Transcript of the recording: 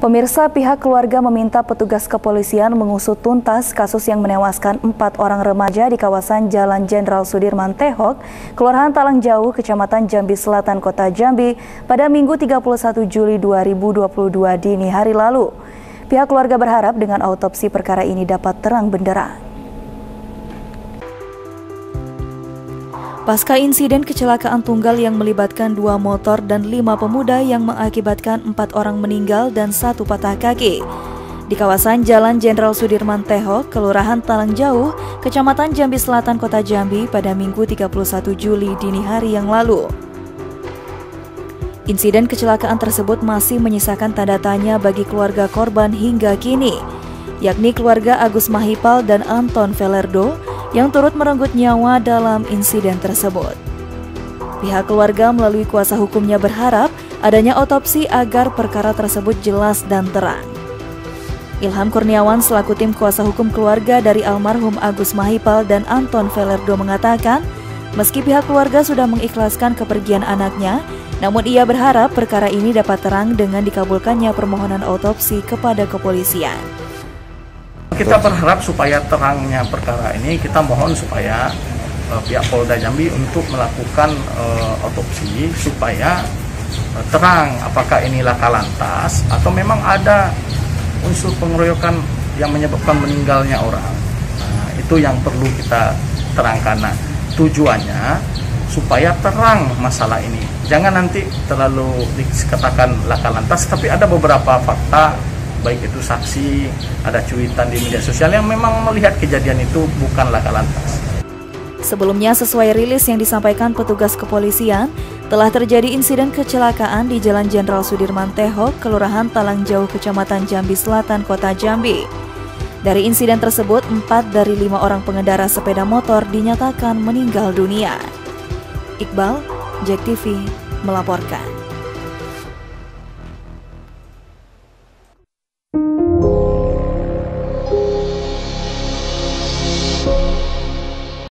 Pemirsa, pihak keluarga meminta petugas kepolisian mengusut tuntas kasus yang menewaskan 4 orang remaja di kawasan Jalan Jenderal Sudirman Tehok, Kelurahan Talang Jauh, Kecamatan Jambi Selatan, Kota Jambi pada Minggu 31 Juli 2022 dini hari lalu. Pihak keluarga berharap dengan autopsi perkara ini dapat terang benderang. Pasca insiden kecelakaan tunggal yang melibatkan 2 motor dan 5 pemuda yang mengakibatkan 4 orang meninggal dan 1 patah kaki di kawasan Jalan Jenderal Sudirman Tehok, Kelurahan Talang Jauh, Kecamatan Jambi Selatan, Kota Jambi pada Minggu 31 Juli dini hari yang lalu. Insiden kecelakaan tersebut masih menyisakan tanda tanya bagi keluarga korban hingga kini, yakni keluarga Agus Mahipal dan Anton Velerdo yang turut merenggut nyawa dalam insiden tersebut. Pihak keluarga melalui kuasa hukumnya berharap adanya otopsi agar perkara tersebut jelas dan terang. Ilham Kurniawan selaku tim kuasa hukum keluarga dari almarhum Agus Mahipal dan Anton Velerdo mengatakan, meski pihak keluarga sudah mengikhlaskan kepergian anaknya, namun ia berharap perkara ini dapat terang dengan dikabulkannya permohonan otopsi kepada kepolisian. Kita berharap supaya terangnya perkara ini, kita mohon supaya pihak Polda Jambi untuk melakukan otopsi supaya terang apakah ini laka lantas atau memang ada unsur pengeroyokan yang menyebabkan meninggalnya orang. Nah, itu yang perlu kita terangkan. Nah, tujuannya supaya terang masalah ini. Jangan nanti terlalu dikatakan laka lantas, tapi ada beberapa fakta, baik itu saksi, ada cuitan di media sosial yang memang melihat kejadian itu bukan laka lantas. Sebelumnya, sesuai rilis yang disampaikan petugas kepolisian, telah terjadi insiden kecelakaan di Jalan Jenderal Sudirman Tehok, Kelurahan Talang Jauh, Kecamatan Jambi Selatan, Kota Jambi. Dari insiden tersebut, 4 dari 5 orang pengendara sepeda motor dinyatakan meninggal dunia. Iqbal, JEK TV melaporkan.